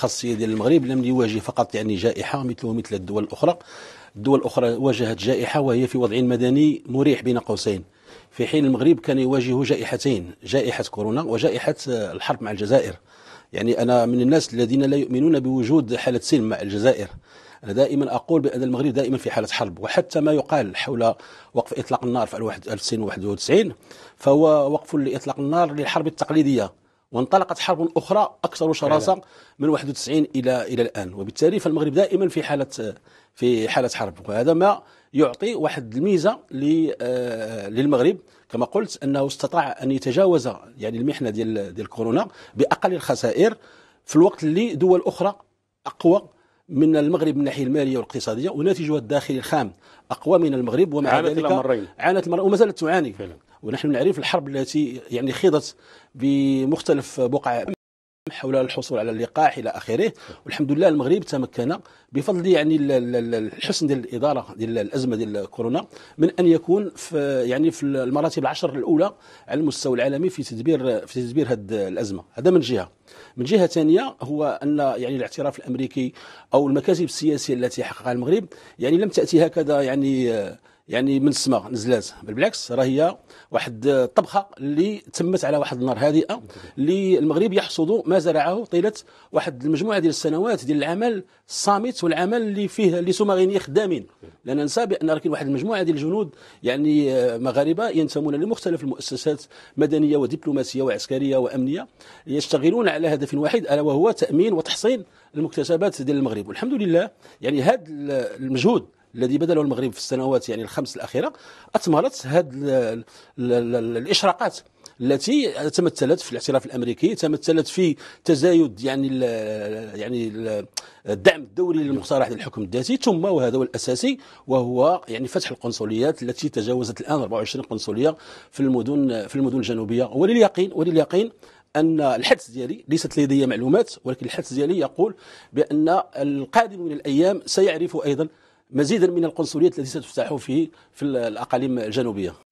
الخاصيه ديال المغرب لم يواجه فقط يعني جائحه مثله مثل الدول الاخرى. الدول الاخرى واجهت جائحه وهي في وضع مدني مريح بين قوسين، في حين المغرب كان يواجه جائحتين، جائحه كورونا وجائحه الحرب مع الجزائر. يعني انا من الناس الذين لا يؤمنون بوجود حاله سلم مع الجزائر، أنا دائما أقول بأن المغرب دائما في حالة حرب، وحتى ما يقال حول وقف إطلاق النار في 1991 فهو وقف لإطلاق النار للحرب التقليدية، وانطلقت حرب أخرى أكثر شراسة من 91 إلى الآن، وبالتالي فالمغرب دائما في حالة حرب، وهذا ما يعطي واحد الميزة للمغرب كما قلت أنه استطاع أن يتجاوز يعني المحنة ديال كورونا بأقل الخسائر، في الوقت اللي دول أخرى أقوى من المغرب من الناحيه الماليه والاقتصاديه، وناتجها الداخلي الخام اقوى من المغرب، ومع ذلك عانت المرة وما زالت تعاني فعلا. ونحن نعرف الحرب التي يعني خضت بمختلف بقع حول الحصول على اللقاح الى اخره، والحمد لله المغرب تمكن بفضل يعني الحسن ديال الاداره ديال الازمه ديال كورونا من ان يكون في المراتب العشر الاولى على المستوى العالمي في تدبير هذه الازمه، هذا من جهه. من جهه ثانيه هو ان يعني الاعتراف الامريكي او المكاسب السياسيه التي حققها المغرب يعني لم تاتي هكذا يعني من السماء نزلات، بل بالعكس راه هي واحد الطبخه اللي تمت على واحد النار هادئه، اللي المغرب يحصد ما زرعه طيله واحد المجموعه ديال السنوات ديال العمل الصامت والعمل اللي فيه اللي سوماغينيين خدامين. لا ننسى بان راه كاين واحد المجموعه ديال الجنود يعني مغاربه ينتمون لمختلف المؤسسات مدنيه ودبلوماسيه وعسكريه وامنيه يشتغلون على هدف واحد الا وهو تامين وتحصين المكتسبات ديال المغرب، والحمد لله يعني هذا المجهود الذي بذله المغرب في السنوات يعني الخمس الأخيرة أثمرت هذه الإشراقات التي تمثلت في الاعتراف الأمريكي، تمثلت في تزايد يعني الدعم الدولي للمقترح للحكم الذاتي، ثم وهذا هو الأساسي وهو يعني فتح القنصليات التي تجاوزت الآن 24 قنصلية في المدن الجنوبية. ولليقين أن الحدس ديالي ليست لدي معلومات، ولكن الحدس ديالي يقول بأن القادم من الأيام سيعرف أيضا مزيدا من القنصليات التي ستفتح في الأقاليم الجنوبية.